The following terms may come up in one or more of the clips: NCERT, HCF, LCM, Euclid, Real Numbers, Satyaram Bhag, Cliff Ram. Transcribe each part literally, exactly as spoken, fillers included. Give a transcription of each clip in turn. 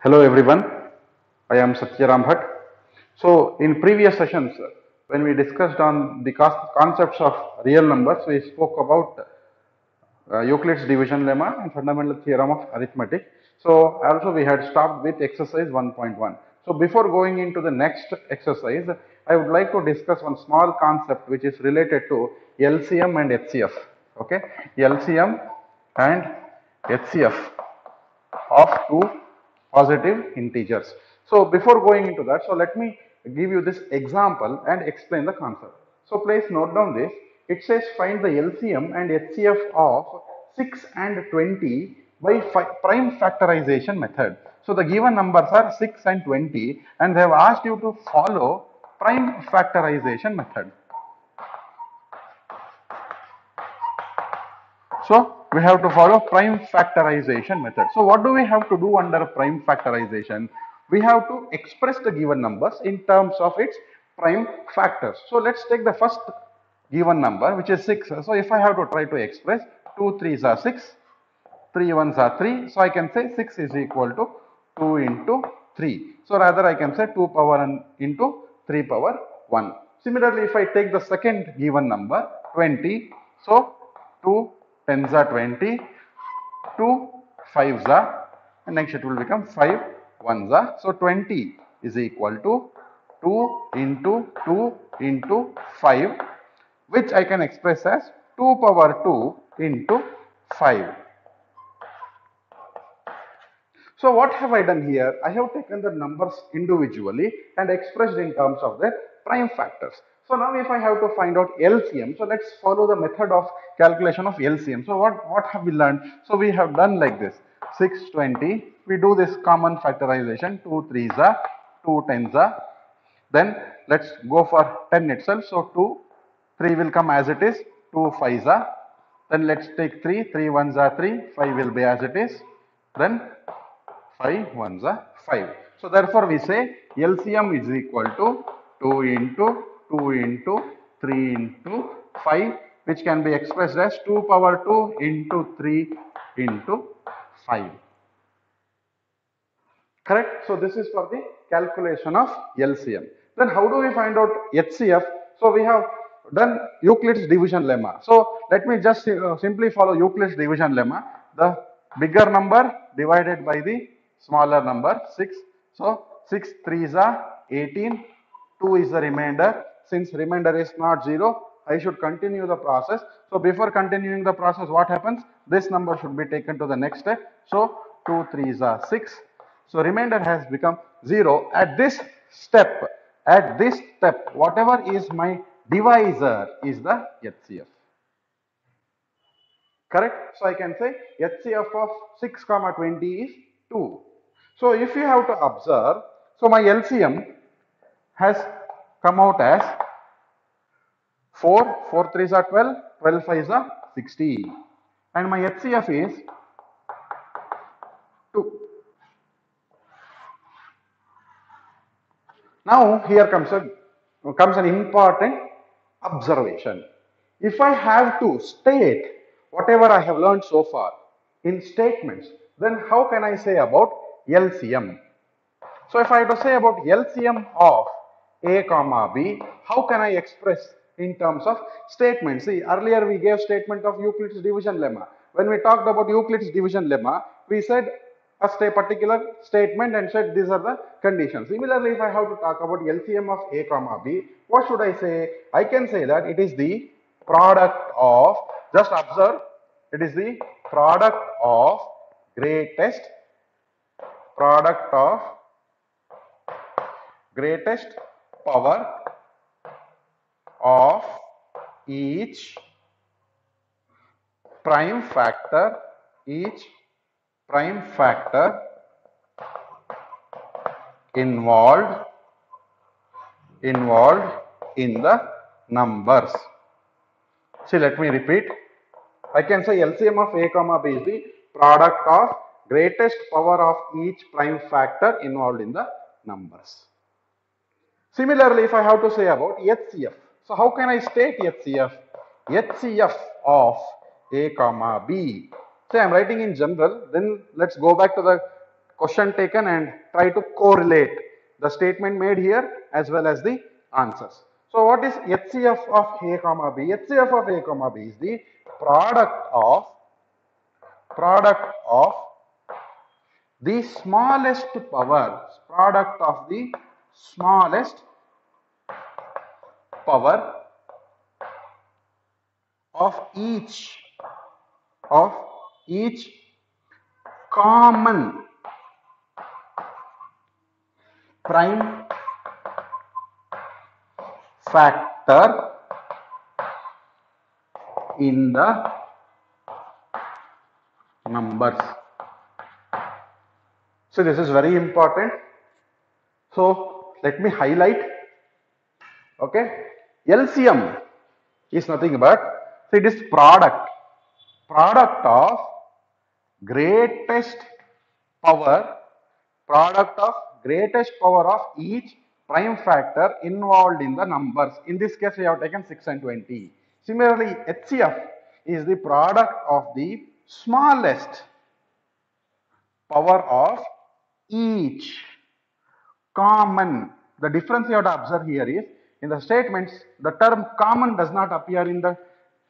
Hello everyone, I am Satyaram Bhag. So in previous sessions when we discussed on the concepts of real numbers, we spoke about uh, Euclid's division lemma and fundamental theorem of arithmetic. So also we had stopped with exercise one point one. So before going into the next exercise, I would like to discuss one small concept which is related to L C M and H C F. Okay, L C M and H C F of two positive integers. So before going into that, so let me give you this example and explain the concept. So please note down this. It says find the L C M and H C F of six and twenty by prime factorization method. So the given numbers are six and twenty and they have asked you to follow prime factorization method. So we have to follow prime factorization method. So what do we have to do under prime factorization? We have to express the given numbers in terms of its prime factors. So let's take the first given number, which is six. So if I have to try to express, two threes are six, three ones are three. So I can say six is equal to two into three. So rather I can say two power into three power one. Similarly, if I take the second given number, twenty, so two tens are twenty, two fives are, and next it will become five ones are. So twenty is equal to two into two into five, which I can express as two power two into five. So what have I done here? I have taken the numbers individually and expressed in terms of their prime factors. So now if I have to find out L C M, so let's follow the method of calculation of L C M. So what, what have we learned? So we have done like this, six, twenty, we do this common factorization, two threes are, two tens are, then let's go for ten itself. So two, three will come as it is, two fives are, then let's take three, three ones are three, five will be as it is, then five ones are five. So therefore we say L C M is equal to two into two into three into five, which can be expressed as two power two into three into five. Correct? So this is for the calculation of L C M. Then how do we find out H C F? So we have done Euclid's division lemma. So let me just uh, simply follow Euclid's division lemma. The bigger number divided by the smaller number, six. So six threes are eighteen. two is the remainder. Since remainder is not zero, I should continue the process. So before continuing the process, what happens? This number should be taken to the next step. So two threes are six. So remainder has become zero. At this step, at this step, whatever is my divisor is the H C F. Correct? So I can say H C F of six comma twenty is two. So if you have to observe, so my L C M has come out as four, four threes are twelve, twelve fives are sixty, and my H C F is two. Now here comes a, comes an important observation. If I have to state whatever I have learned so far in statements, then how can I say about L C M? So if I have to say about L C M of A comma B, how can I express in terms of statements? See, earlier we gave statement of Euclid's division lemma. When we talked about Euclid's division lemma, we said a particular statement and said these are the conditions. Similarly, if I have to talk about L C M of A comma B, what should I say? I can say that it is the product of, just observe, it is the product of greatest, product of greatest power of each prime factor, each prime factor involved, involved in the numbers. See, let me repeat. I can say L C M of A comma B is the product of greatest power of each prime factor involved in the numbers. Similarly, if I have to say about H C F, so how can I state H C F? H C F of A comma B. Say I am writing in general, then let's go back to the question taken and try to correlate the statement made here as well as the answers. So what is H C F of A comma B? H C F of A comma B is the product of product of the smallest power, product of the smallest power of each of each common prime factor in the numbers. So this is very important. So let me highlight. Okay, L C M is nothing but, so it is product product of greatest power product of greatest power of each prime factor involved in the numbers. In this case we have taken six and twenty. Similarly, H C F is the product of the smallest power of each common. The difference you have to observe here is, in the statements the term common does not appear in the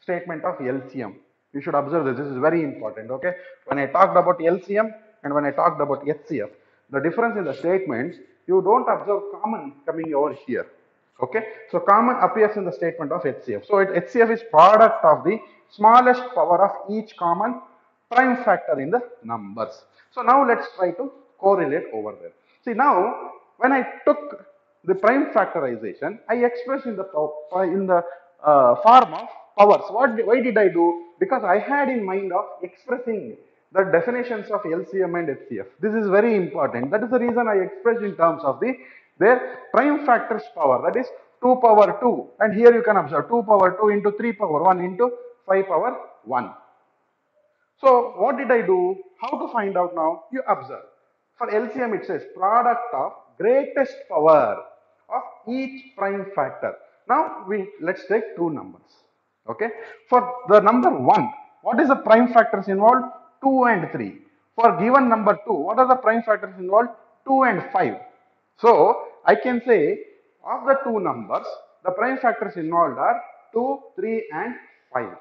statement of L C M. You should observe this. This is very important. Okay, when I talked about L C M and when I talked about H C F, the difference in the statements, you don't observe common coming over here. Okay, so common appears in the statement of H C F. So it, H C F is product of the smallest power of each common prime factor in the numbers. So now let's try to correlate over there. See, now when I took the prime factorization, I expressed in the in the uh, form of powers. What? Why did I do? Because I had in mind of expressing the definitions of L C M and H C F. This is very important. That is the reason I expressed in terms of the their prime factors power, that is two power two, and here you can observe two power two into three power one into five power one. So what did I do? How to find out now? You observe. For L C M it says product of greatest power of each prime factor. Now we let's take two numbers. Okay, for the number one, what is the prime factors involved? Two and three. For given number two, what are the prime factors involved? Two and five. So I can say of the two numbers, the prime factors involved are two, three and five.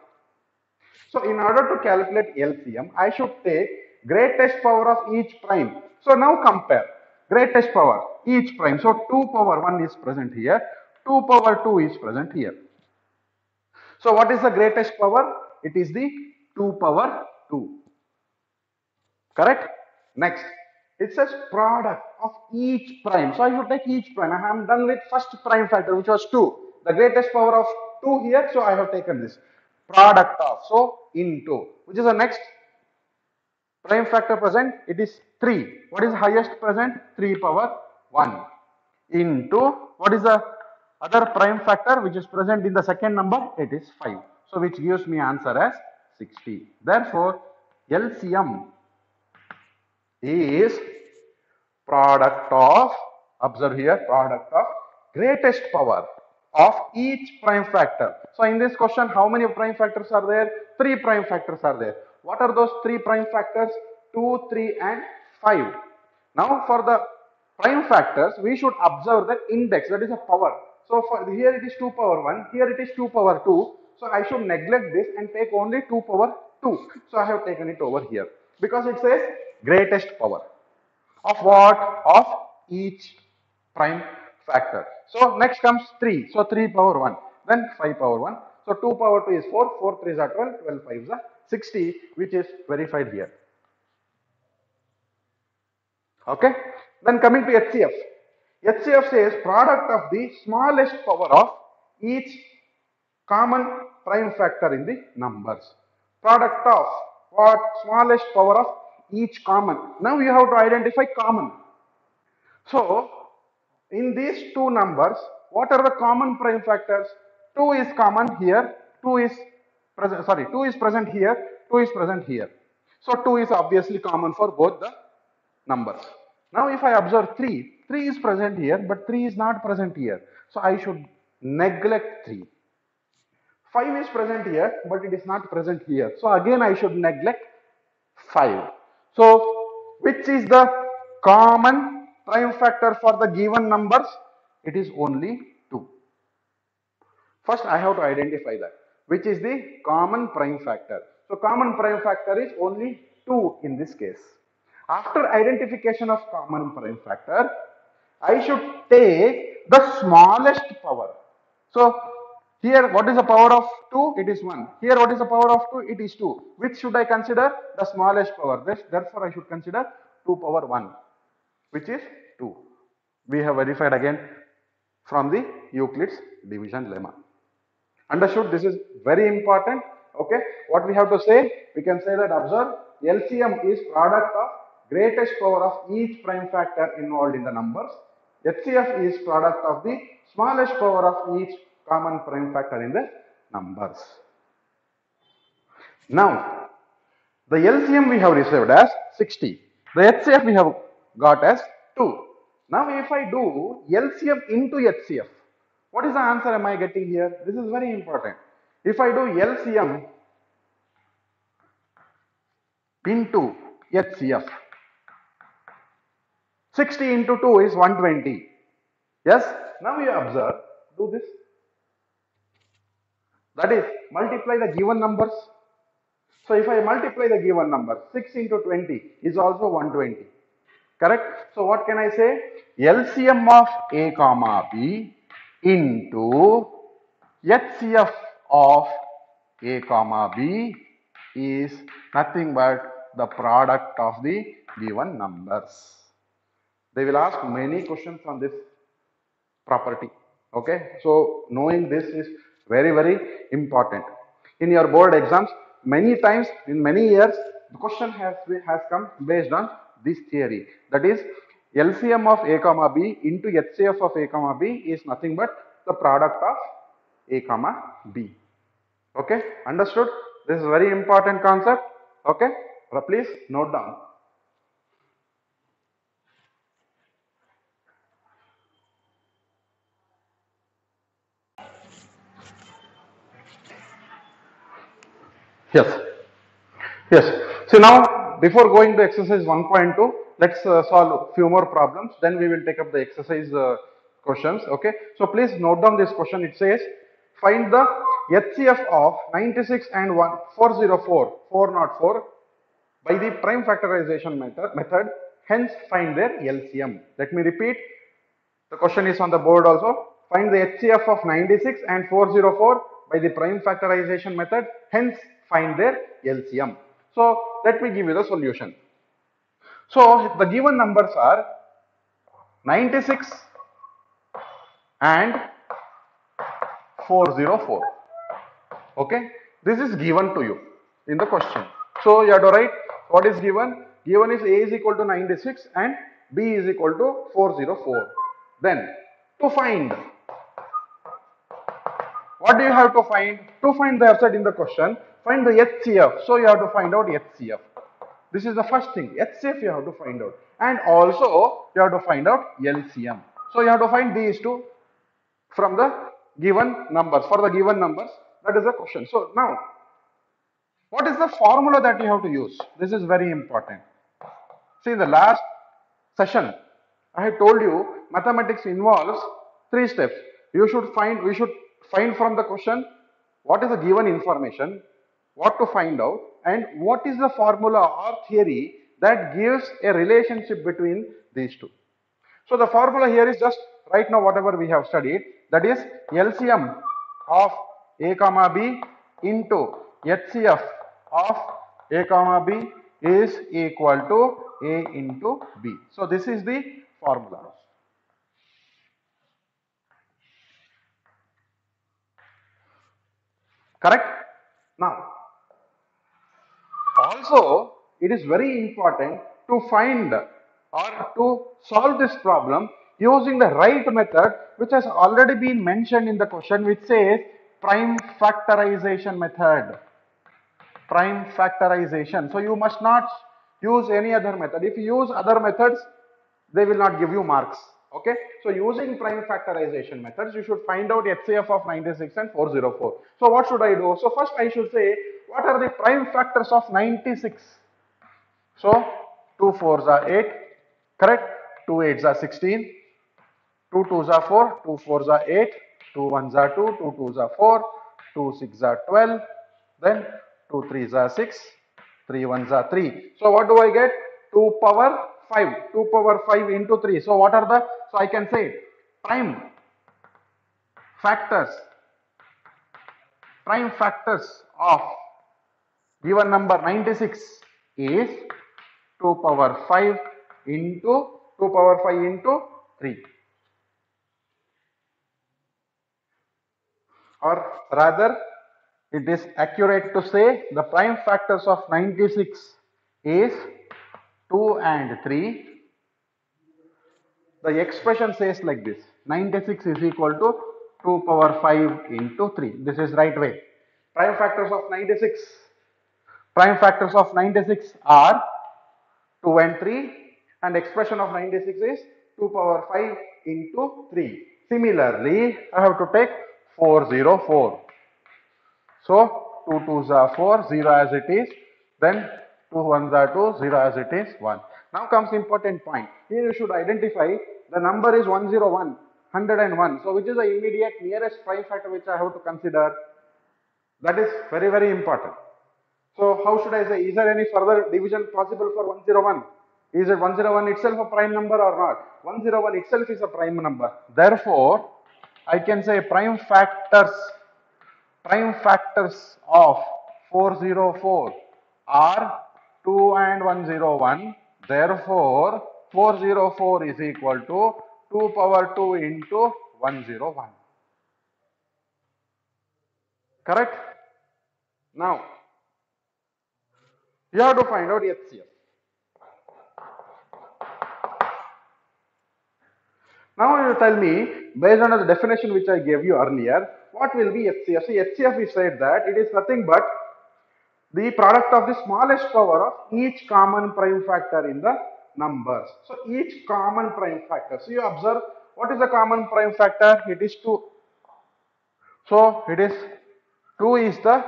So in order to calculate L C M, I should take greatest power of each prime. So now compare greatest power each prime. So two power one is present here, two power two is present here. So what is the greatest power? It is the two power two. Correct? Next, it says product of each prime. So I should take each prime. I am done with first prime factor, which was two. The greatest power of two here, so I have taken this product of, so into, which is the next prime factor present. It is three. What is highest present? three power one into, what is the other prime factor which is present in the second number? It is five. So which gives me answer as sixty. Therefore, L C M is product of, observe here, product of greatest power of each prime factor. So in this question, how many prime factors are there? Three prime factors are there. What are those three prime factors? two, three and five. Now for the prime factors, we should observe the index, that is a power. So for here it is two power one, here it is two power two. So I should neglect this and take only two power two. So I have taken it over here because it says greatest power of what? Of each prime factor. So next comes three. So three power one, then five power one. So two power two is four, four threes are twelve, twelve fives are sixty, which is verified here. Okay. Then coming to H C F. H C F says product of the smallest power of each common prime factor in the numbers. Product of what? Smallest power of each common. Now you have to identify common. So in these two numbers, what are the common prime factors? two is common here, two is present, sorry, two is present here, two is present here. So two is obviously common for both the numbers. Now if I observe three, three is present here, but three is not present here. So I should neglect three. five is present here, but it is not present here. So again I should neglect five. So which is the common prime factor for the given numbers, it is only two. First I have to identify that, which is the common prime factor. So common prime factor is only two in this case. After identification of common prime factor, I should take the smallest power. So here what is the power of two? It is one. Here what is the power of two? It is two. Which should I consider? The smallest power. Therefore I should consider two power one, which is two. We have verified again from the Euclid's division lemma. Understood? This is very important. Okay, what we have to say? We can say that, observe, L C M is product of greatest power of each prime factor involved in the numbers. H C F is product of the smallest power of each common prime factor in the numbers. Now, the L C M we have received as sixty. The H C F we have got as two. Now, if I do L C M into H C F, what is the answer am I getting here? This is very important. If I do L C M into H C F, sixty into two is one hundred twenty. Yes? Now you observe, do this. That is, multiply the given numbers. So if I multiply the given number, six into twenty is also one hundred twenty. Correct? So what can I say? L C M of A comma B into H C F of A comma B is nothing but the product of the given numbers. They will ask many questions on this property. Okay, so knowing this is very, very important. In your board exams, many times in many years, the question has, has come based on this theory. That is, L C M of A comma B into H C F of A comma B is nothing but the product of A comma B. Okay, understood? This is a very important concept. Okay, please note down. Yes, yes. So now, before going to exercise one point two, let's uh, solve a few more problems. Then we will take up the exercise uh, questions. Okay. So please note down this question. It says, find the H C F of ninety-six and one, four hundred four, four hundred four by the prime factorization method, method. Hence, find their L C M. Let me repeat. The question is on the board also. Find the H C F of ninety-six and four hundred four by the prime factorization method. Hence, find their L C M. So let me give you the solution. So the given numbers are ninety-six and four hundred four. Okay, this is given to you in the question. So you have to write what is given. Given is A is equal to ninety-six and B is equal to four hundred four. Then to find, what do you have to find? To find the upside in the question, find the H C F. So you have to find out H C F. This is the first thing. H C F you have to find out. And also you have to find out L C M. So you have to find these two from the given numbers. For the given numbers, that is the question. So now, what is the formula that you have to use? This is very important. See, in the last session, I had told you mathematics involves three steps. You should find, we should find from the question what is the given information, what to find out, and what is the formula or theory that gives a relationship between these two. So the formula here is just right now whatever we have studied, that is L C M of A comma B into H C F of A comma B is equal to A into B. So this is the formula. Correct? Now, also, it is very important to find or to solve this problem using the right method, which has already been mentioned in the question, which says prime factorization method. Prime factorization. So you must not use any other method. If you use other methods, they will not give you marks. Okay, so using prime factorization methods, you should find out H C F of ninety-six and four hundred four. So what should I do? So first I should say, what are the prime factors of ninety-six? So two fours are eight, Correct? Two eights are sixteen. Two twos are four. Two fours are eight. Two ones are two. Two twos are four. Two sixes are twelve. Then two threes are six. Three ones are three. So what do I get? Two power five. Two power five into three. So what are the? So I can say prime factors. Prime factors of given number ninety-six is two power five into two power five into three, or rather it is accurate to say the prime factors of ninety-six is two and three. The expression says like this: ninety-six is equal to two power five into three. This is right way. Prime factors of ninety-six. Prime factors of ninety-six are two and three, and expression of ninety-six is two power five into three. Similarly, I have to take four zero four. So two twos are four, zero as it is. Then two ones are two, zero as it is, one. Now comes important point. Here you should identify the number is one zero one. one hundred and one. So which is the immediate nearest prime factor which I have to consider? That is very very important. So how should I say? Is there any further division possible for one zero one? Is it one zero one itself a prime number or not? one zero one itself is a prime number. Therefore, I can say prime factors, prime factors of four zero four are two and one zero one. Therefore, four zero four is equal to two power two into one zero one. Correct? Now, you have to find out H C F. Now you tell me, based on the definition which I gave you earlier, what will be H C F? See, H C F we said that it is nothing but the product of the smallest power of each common prime factor in the numbers. So each common prime factor. So you observe, what is the common prime factor? It is two. So it is two is the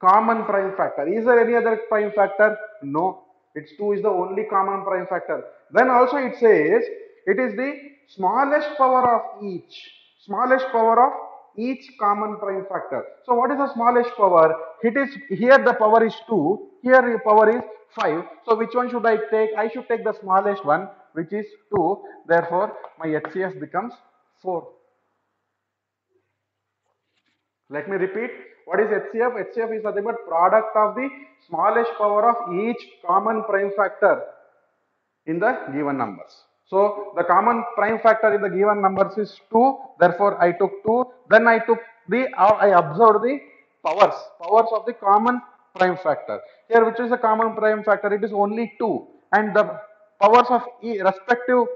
common prime factor. Is there any other prime factor? No. It's two is the only common prime factor. Then also it says it is the smallest power of each. Smallest power of each common prime factor. So what is the smallest power? It is here the power is two. Here the power is five. So which one should I take? I should take the smallest one, which is two. Therefore, my H C F becomes four. Let me repeat. What is H C F? H C F is nothing but product of the smallest power of each common prime factor in the given numbers. So the common prime factor in the given numbers is two. Therefore, I took two. Then I took the, or I observed the powers, powers of the common prime factor. Here which is the common prime factor, it is only two, and the powers of e respective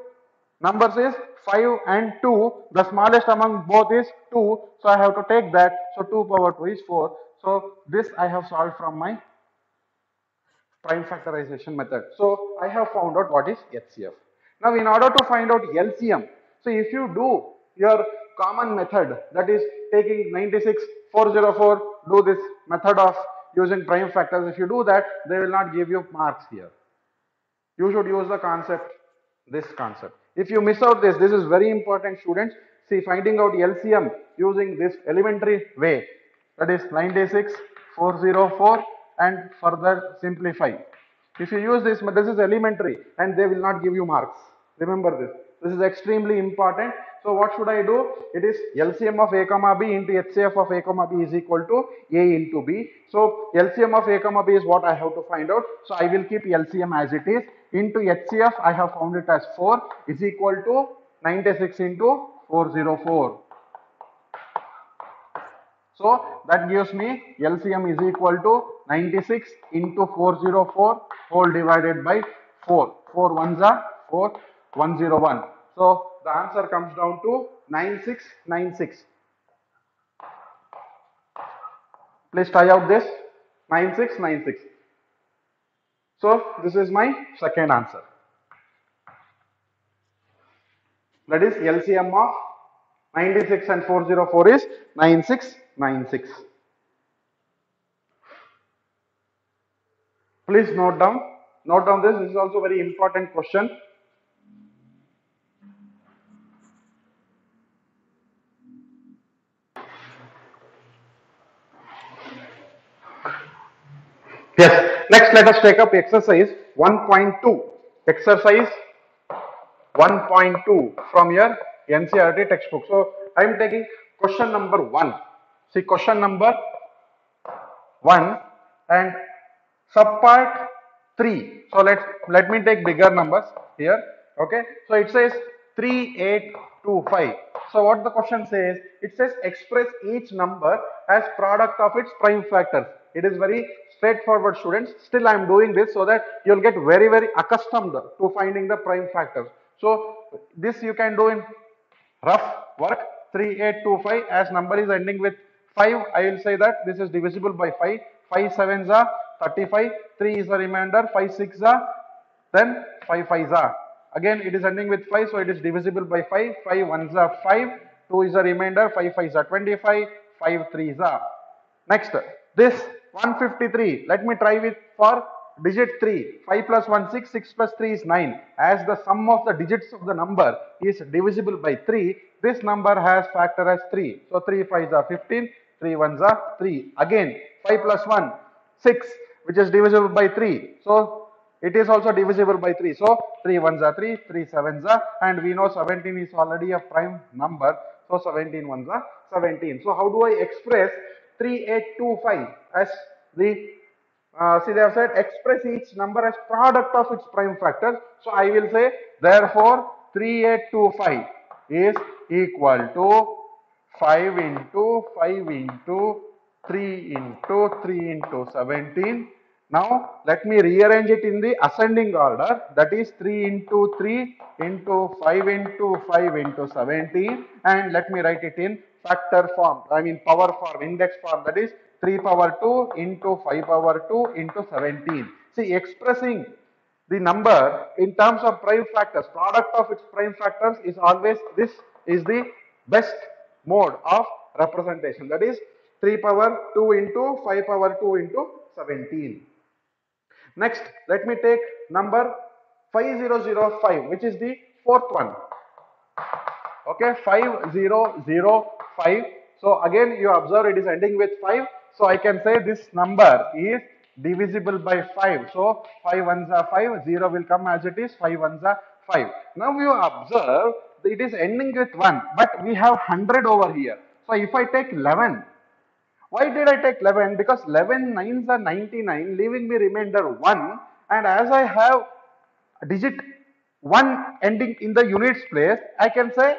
numbers is five and two. The smallest among both is two, so I have to take that. So two power two is four. So this I have solved from my prime factorization method. So I have found out what is H C F. Now in order to find out L C M, so if you do your common method, that is taking ninety-six, four zero four, do this method of using prime factors, if you do that, they will not give you marks here. You should use the concept, this concept. If you miss out this, this is very important, students. See, finding out L C M using this elementary way, that is ninety-six, four zero four, and further simplify. If you use this, but this is elementary and they will not give you marks. Remember this. This is extremely important. So what should I do? It is L C M of A comma B into H C F of A comma B is equal to A into B. So L C M of A comma B is what I have to find out. So I will keep L C M as it is. Into H C F, I have found it as four is equal to ninety-six into four zero four. So that gives me L C M is equal to ninety-six into four zero four whole divided by four. four ones are four, one zero one. So the answer comes down to nine six nine six. Please try out this nine six nine six. So this is my second answer. That is L C M of ninety-six and four zero four is nine six nine six. Please note down. Note down this. This is also a very important question. Yes. Next, let us take up exercise one point two. Exercise one point two from your N C E R T textbook. So I am taking question number one. See, question number one and subpart three. So let's let me take bigger numbers here. Okay. So it says three eight two five. So what the question says? It says express each number as product of its prime factors. It is very straightforward, students. Still, I am doing this so that you will get very, very accustomed to finding the prime factors. So this you can do in rough work. three eight two five as number is ending with five. I will say that this is divisible by five. five sevens are thirty-five. three is the remainder. five sixes are then five fives are. Again, it is ending with five, so it is divisible by five. five ones are five. two is the remainder. five fives are twenty-five. five threes are. Next, this one fifty-three. Let me try with for digit three. five plus one six. six plus three is nine. As the sum of the digits of the number is divisible by three, this number has factor as three. So three fives are fifteen. three ones are three. Again, five plus one, six, which is divisible by three. So it is also divisible by three. So three ones are three, three sevens are, and we know seventeen is already a prime number. So seventeen ones are seventeen. So how do I express three eight two five as the, uh, see they have said express each number as product of its prime factors. So I will say therefore three eight two five is equal to five into five into three into three into seventeen. Now, let me rearrange it in the ascending order, that is three into three into five into five into seventeen, and let me write it in factor form, I mean power form, index form, that is three power two into five power two into seventeen. See, expressing the number in terms of prime factors, product of its prime factors is always, this is the best mode of representation, that is three power two into five power two into seventeen. Next, let me take number five thousand five, which is the fourth one. Okay, five thousand five. So again, you observe it is ending with five. So I can say this number is divisible by five. So five ones are five, zero will come as it is, five ones are five. Now you observe it is ending with one, but we have one hundred over here. So if I take eleven, why did I take eleven? Because eleven nines are ninety-nine, leaving me remainder one, and as I have digit one ending in the units place, I can say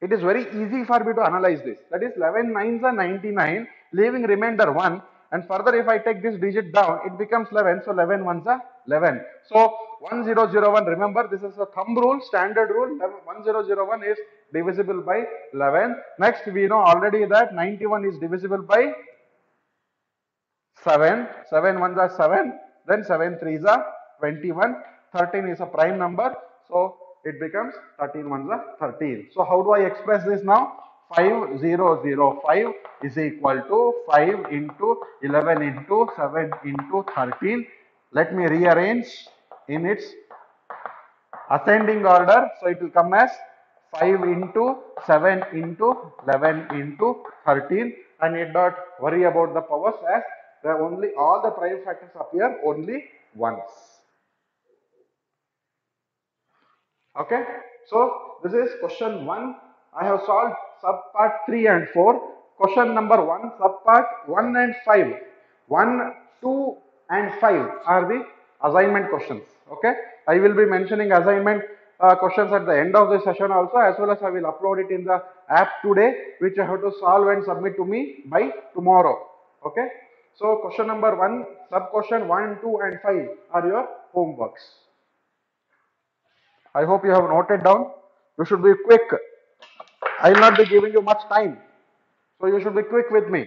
it is very easy for me to analyze this. That is eleven nines are ninety-nine, leaving remainder one, and further if I take this digit down, it becomes eleven, so eleven ones are eleven. So one thousand one, remember this is a thumb rule, standard rule, one thousand one is divisible by eleven. Next, we know already that ninety-one is divisible by seven. seven ones are seven, then seven threes are twenty-one. thirteen is a prime number, so it becomes thirteen ones are thirteen. So how do I express this now? five thousand five is equal to five into eleven into seven into thirteen. Let me rearrange in its ascending order, so it will come as five into seven into eleven into thirteen, and need not worry about the powers as the only all the prime factors appear only once. Okay, so this is question one. I have solved subpart three and four. Question number one, subpart one and five. one, two and five are the assignment questions. Okay, I will be mentioning assignment Uh, questions at the end of the session also, as well as I will upload it in the app today, which I have to solve and submit to me by tomorrow. Okay, so question number one, sub question one, two and five are your homeworks. I hope you have noted down. You should be quick. I will not be giving you much time, so you should be quick with me.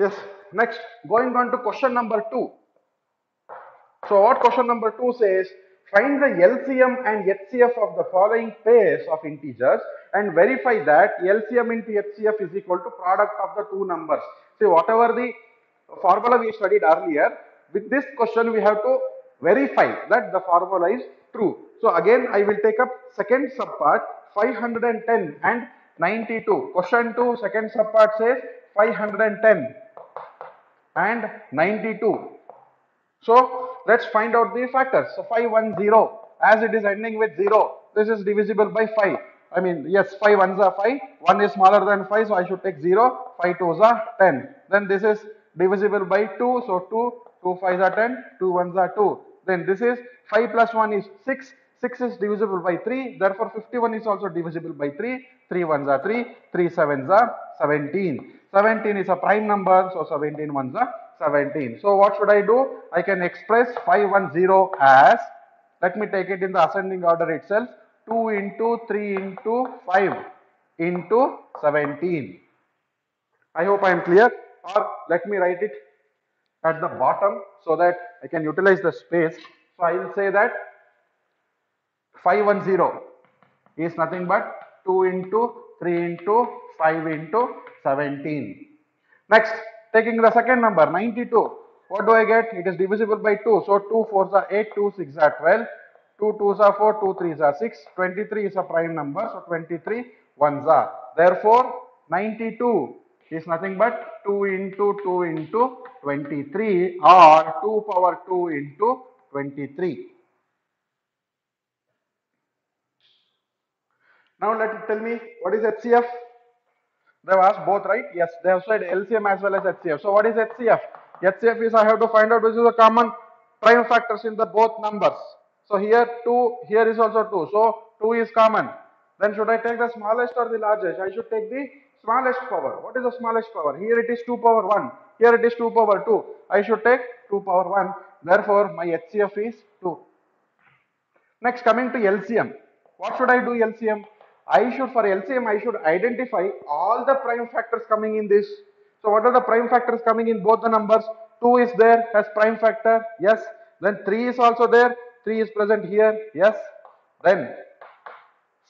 Yes, next, going on to question number two. So what question number two says, find the L C M and H C F of the following pairs of integers and verify that L C M into H C F is equal to product of the two numbers. See, whatever the formula we studied earlier, with this question we have to verify that the formula is true. So again I will take up second subpart five hundred ten and ninety-two. Question two, second subpart says five hundred ten and ninety-two. So let's find out the factors. So five hundred ten, as it is ending with zero, this is divisible by five. I mean, yes, five ones are five, one is smaller than five, so I should take zero, five twos are ten. Then this is divisible by two, so two, two fives are ten, two ones are two. Then this is five plus one is six, six is divisible by three, therefore fifty-one is also divisible by three, three ones are three, three sevens are seventeen. seventeen is a prime number, so seventeen ones are seventeen. So what should I do? I can express five hundred ten as, let me take it in the ascending order itself, two into three into five into seventeen. I hope I am clear, or let me write it at the bottom so that I can utilize the space. So I will say that five hundred ten is nothing but two into three into five into seventeen. Next, taking the second number, ninety-two. What do I get? It is divisible by two. So two fours are eight, two sixes are twelve. two twos are four, two threes are six, twenty-three is a prime number, so twenty-three ones are. Therefore, ninety-two is nothing but two into two into twenty-three, or two power two into twenty-three. Now let it tell me, what is H C F? They have asked both, right? Yes, they have said L C M as well as H C F. So what is H C F? H C F is I have to find out which is the common prime factors in the both numbers. So here two, here is also two, so two is common. Then should I take the smallest or the largest? I should take the smallest power. What is the smallest power? Here it is two power one, here it is two power two. I should take two power one, therefore my H C F is two. Next, coming to L C M. What should I do L C M? I should, for L C M, I should identify all the prime factors coming in this. So what are the prime factors coming in both the numbers? two is there as prime factor, yes. Then three is also there. three is present here, yes. Then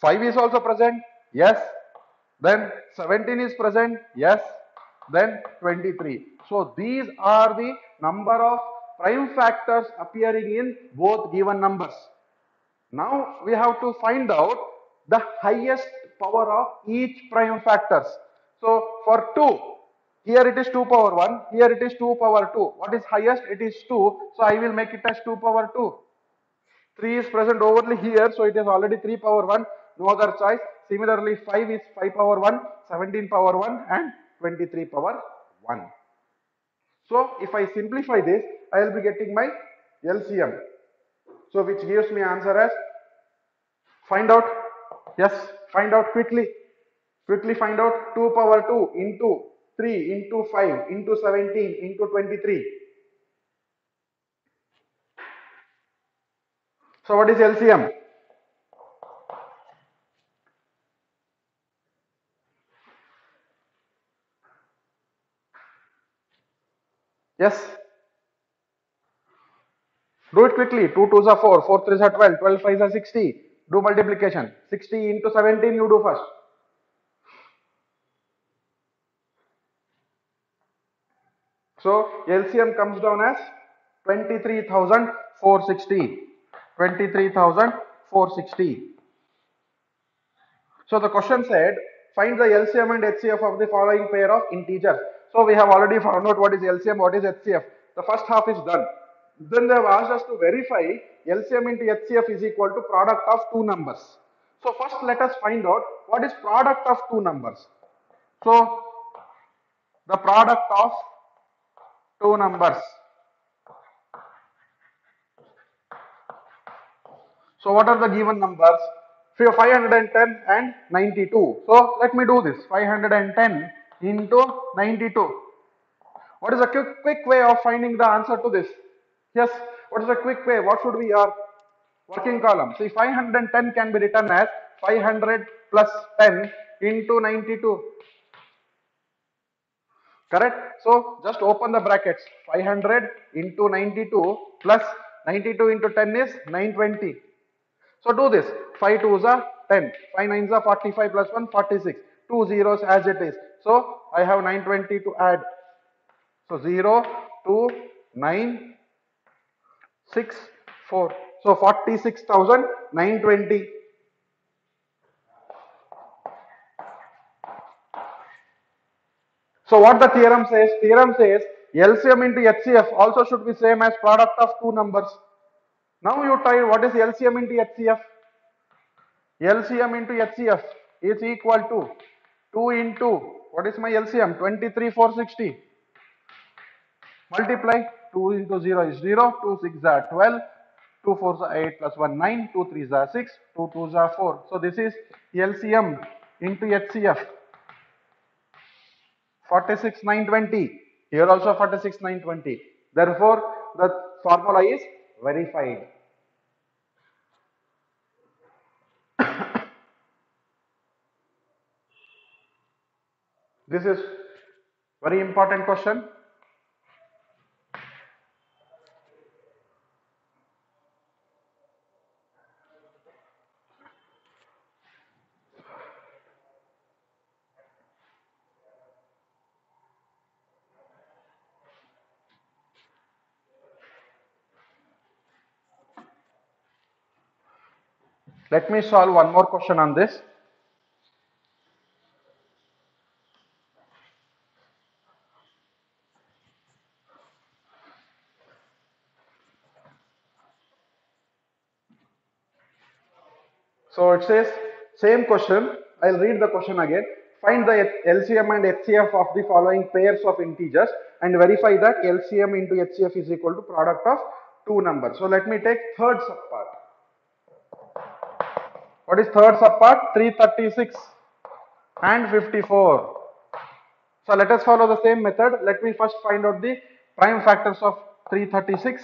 five is also present, yes. Then seventeen is present, yes. Then twenty-three. So these are the number of prime factors appearing in both given numbers. Now we have to find out the highest power of each prime factors. So for two, here it is two power one, here it is two power two. What is highest? It is two. So I will make it as two power two. three is present overly here, so it is already three power one, no other choice. Similarly, five is five power one, seventeen power one and twenty-three power one. So if I simplify this, I will be getting my L C M. So which gives me answer as, find out, yes, find out quickly, quickly find out two power two into three into five into seventeen into twenty-three. So what is L C M? Yes. Do it quickly. two twos are four, four threes are twelve, twelve fives are sixty. Do multiplication. sixty into seventeen you do first. So L C M comes down as twenty-three thousand four hundred sixty. twenty-three thousand four hundred sixty. So the question said, find the L C M and H C F of the following pair of integers. So we have already found out what is L C M, what is H C F. The first half is done. Then they have asked us to verify L C M into H C F is equal to product of two numbers. So first let us find out what is product of two numbers. So the product of two numbers. So what are the given numbers? five hundred ten and ninety-two. So let me do this. five hundred ten into ninety-two. What is a quick, quick way of finding the answer to this? Yes. What is a quick way? What should be our working column? See, five hundred ten can be written as five hundred plus ten into ninety-two. Correct? So just open the brackets. five hundred into ninety-two plus ninety-two into ten is nine hundred twenty. So do this, five twos are ten, five nines are forty-five plus one, forty-six, two zeros as it is. So I have nine hundred twenty to add. So zero, two, nine, six, four. So forty-six thousand nine hundred twenty. So what the theorem says? Theorem says L C M into H C F also should be same as product of two numbers. Now you tell what is L C M into H C F? L C M into H C F is equal to two into, what is my L C M? twenty-three thousand four hundred sixty. Multiply two into zero is zero, two sixes are twelve, two fours are eight plus one nine, two threes are six, two twos are four. So this is L C M into H C F. forty-six thousand nine hundred twenty. Here also forty-six thousand nine hundred twenty. Therefore, the formula is verified. This is very important question. Let me solve one more question on this. So it says same question. I'll read the question again. Find the L C M and H C F of the following pairs of integers and verify that L C M into H C F is equal to product of two numbers. So let me take third subpart. What is third subpart? three hundred thirty-six and fifty-four. So let us follow the same method. Let me first find out the prime factors of three hundred thirty-six.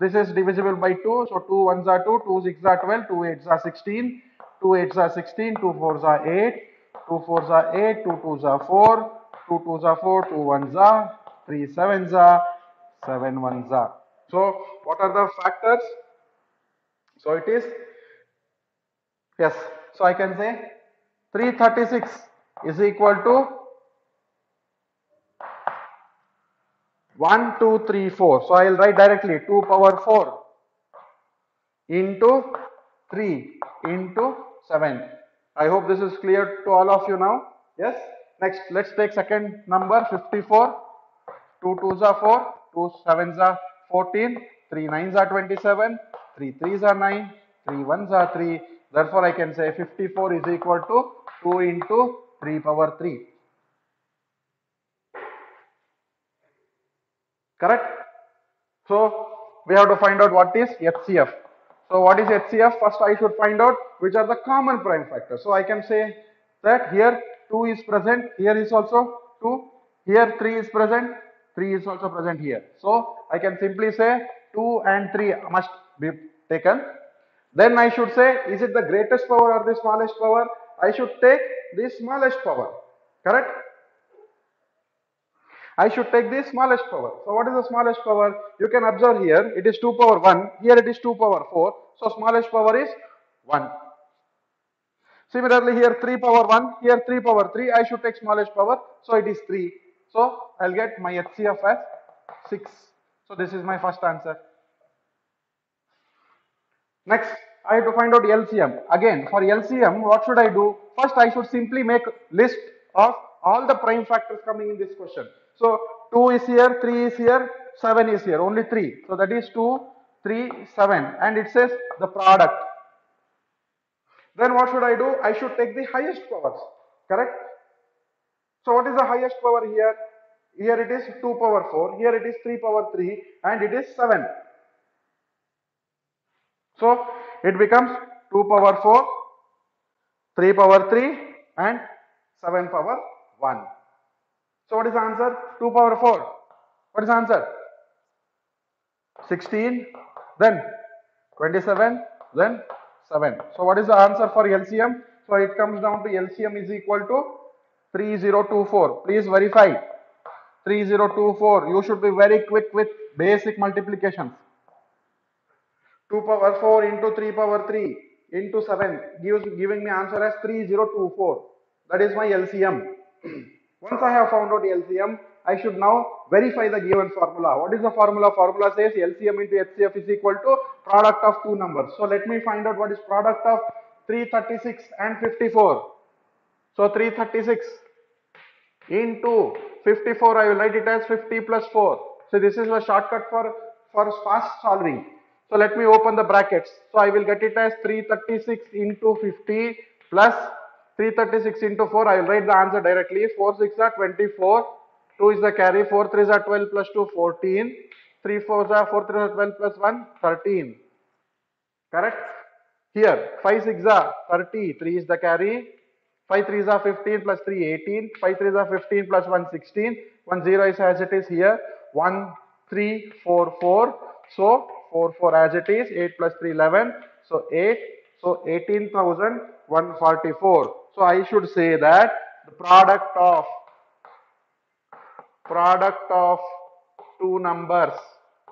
This is divisible by two. So two ones are two, two sixes are twelve, two eights are sixteen, two eights are sixteen, two fours are eight, two fours are eight, two twos are four, two twos are four, two ones are, three sevens are, seven ones are. So what are the factors? So it is, yes, so I can say three hundred thirty-six is equal to one, two, three, four. So I will write directly two power four into three into seven. I hope this is clear to all of you now. Yes, next let's take second number fifty-four. two twos are four, two sevens are fourteen, three nines are twenty-seven, three threes are nine, three ones are three. Therefore, I can say fifty-four is equal to two into three power three. Correct? So, we have to find out what is H C F. So, what is H C F? First, I should find out which are the common prime factors. So, I can say that here two is present, here is also two, here three is present, three is also present here. So, I can simply say two and three must be taken. Then I should say, is it the greatest power or the smallest power? I should take the smallest power. Correct? I should take the smallest power. So what is the smallest power? You can observe here, it is two power one. Here it is two power four. So smallest power is one. Similarly here three power one. Here three power three. I should take smallest power. So it is three. So I will get my H C F as six. So this is my first answer. Next, I have to find out L C M. Again, for L C M, what should I do? First, I should simply make list of all the prime factors coming in this question. So, two is here, three is here, seven is here, only three. So, that is two, three, seven. And it says the product. Then what should I do? I should take the highest powers. Correct? So, what is the highest power here? Here it is two power four, here it is three power three, and it is seven. So, it becomes two power four, three power three and seven power one. So, what is the answer? two power four. What is the answer? sixteen, then twenty-seven, then seven. So, what is the answer for L C M? So, it comes down to L C M is equal to three thousand twenty-four. Please verify. three thousand twenty-four. You should be very quick with basic multiplications. two power four into three power three into seven gives giving me answer as three thousand twenty-four. That is my L C M. Once I have found out the L C M, I should now verify the given formula. What is the formula? Formula says L C M into H C F is equal to product of two numbers. So let me find out what is product of three thirty-six and fifty-four. So three thirty-six into fifty-four, I will write it as fifty plus four. So this is a shortcut for for fast solving. So let me open the brackets. So I will get it as three thirty-six into fifty plus three thirty-six into four. I will write the answer directly. four sixes are twenty-four. two is the carry. four threes are twelve plus two, fourteen. three fours are four threes are twelve plus one, thirteen. Correct? Here, five sixes are thirty. three is the carry. five threes are fifteen plus three, eighteen. five threes are fifteen plus one, sixteen. one zero is as it is here. one, three, four, four. So, four, four as it is. eight plus three, eleven. So, eight. So, eighteen thousand one hundred forty-four. So, I should say that the product of product of two numbers,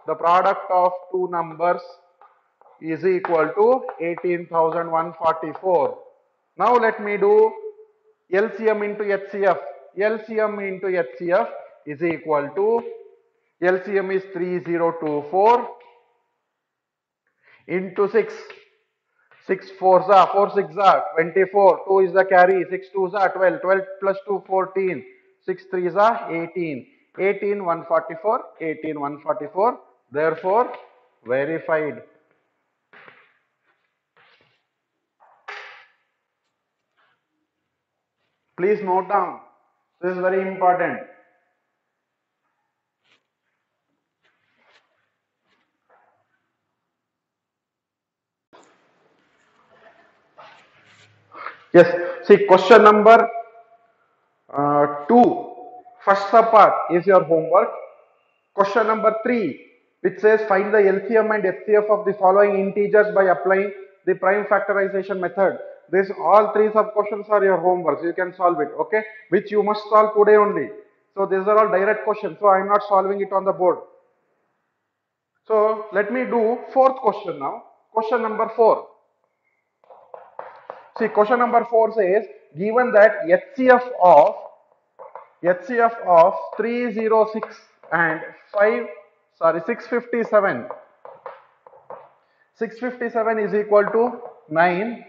the product of two numbers is equal to eighteen thousand one hundred forty-four. Now let me do L C M into H C F. L C M into H C F is equal to, L C M is three thousand twenty-four into six. six fours are, four sixes are twenty-four, two is the carry, six twos are twelve, twelve plus two, fourteen, six threes are eighteen, eighteen thousand one hundred forty-four, eighteen thousand one hundred forty-four, therefore verified. Please note down, this is very important. Yes, see question number uh, two, first subpart is your homework. Question number three, which says find the L C M and H C F of the following integers by applying the prime factorization method. This all three sub questions are your homework. You can solve it, okay? Which you must solve today only. So these are all direct questions. So I am not solving it on the board. So let me do fourth question now. Question number four. See, question number four says, given that H C F of H C F of three oh six and five sorry six fifty-seven six fifty-seven is equal to nine,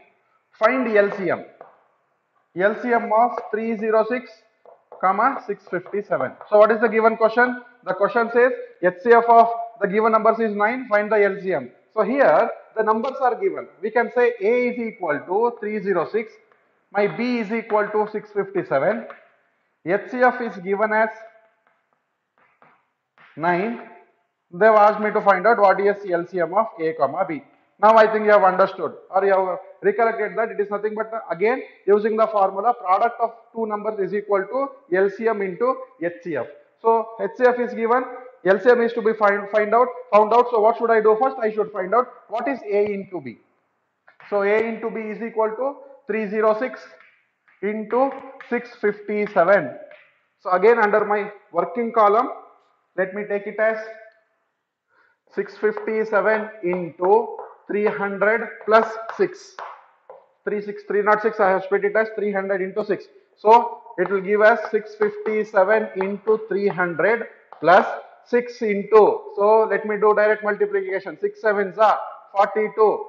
find L C M. L C M of three oh six comma six fifty-seven. So what is the given question? The question says H C F of the given numbers is nine, find the L C M. So here the numbers are given. We can say A is equal to three oh six, my B is equal to six fifty-seven. H C F is given as nine. They have asked me to find out what is L C M of A comma B. Now I think you have understood or you have recollected that it is nothing but the, again using the formula product of two numbers is equal to L C M into H C F. So H C F is given. L C M is to be find, find out, found out. So what should I do first? I should find out what is A into B. So A into B is equal to three oh six into six fifty-seven. So again under my working column, let me take it as six fifty-seven into three hundred plus six. three sixty-three, not six, I have split it as three hundred into six. So it will give us six fifty-seven into three hundred plus six into, so let me do direct multiplication, six sevens are forty-two,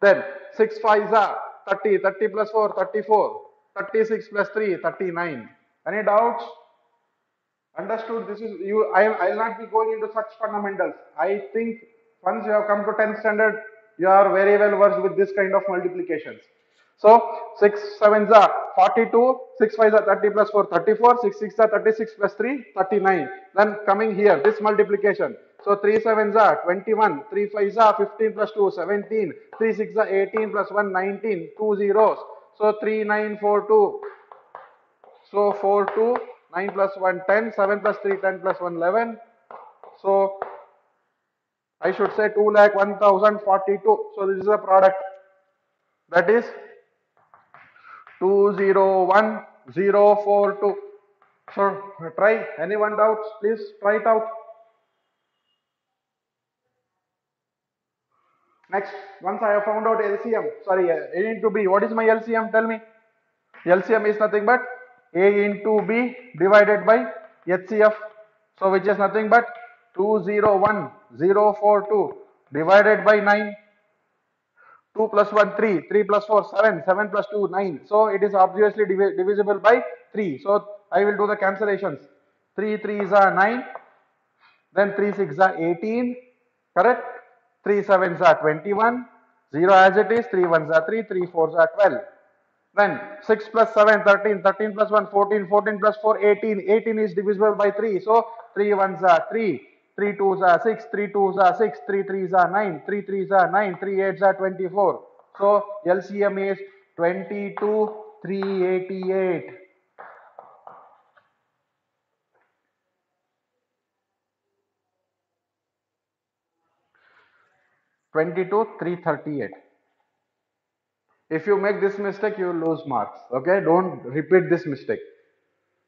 then six fives are thirty, thirty plus four, thirty-four, thirty-six plus three, thirty-nine. Any doubts? Understood? This is you. I will not be going into such fundamentals. I think once you have come to tenth standard, you are very well versed with this kind of multiplications. So six sevens are forty-two, six fives are thirty plus four, thirty-four, six sixes are thirty-six plus three, thirty-nine. Then coming here, this multiplication. So three sevens are twenty-one, three fives are fifteen plus two, seventeen, three sixes are eighteen plus one, nineteen, two zeros. So three nine four two. So four two, nine plus one, ten, seven plus three, ten plus one, eleven. So I should say two lakh one thousand forty-two. So this is a product. That is two zero one zero four two. So try, anyone doubts, please try it out. Next, once I have found out L C M, sorry, A into B, what is my L C M? Tell me. L C M is nothing but A into B divided by H C F. So which is nothing but two zero one zero four two divided by nine. Two plus one, three. Three plus four, seven. Seven plus two, nine. So it is obviously div divisible by three. So I will do the cancellations. Three threes are nine. Then three sixes are eighteen. Correct. Three sevens are twenty-one. Zero as it is. Three ones are three. Three fours are twelve. Then six plus seven, thirteen. Thirteen plus one, fourteen. Fourteen plus four, eighteen. Eighteen is divisible by three. So three ones are three. Three twos are six, three twos are six, three threes are nine, three threes are nine, three eights are twenty-four. So L C M is twenty-two, three eighty-eight. Twenty-two, three thirty-eight. If you make this mistake, you will lose marks. Okay, don't repeat this mistake.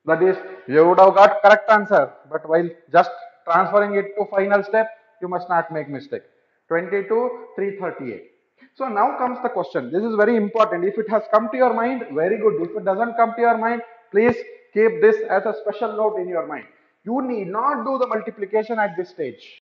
That is, you would have got correct answer, but while just transferring it to final step, you must not make mistake. twenty-two, three thirty-eight. So now comes the question. This is very important. If it has come to your mind, very good. If it doesn't come to your mind, please keep this as a special note in your mind. You need not do the multiplication at this stage.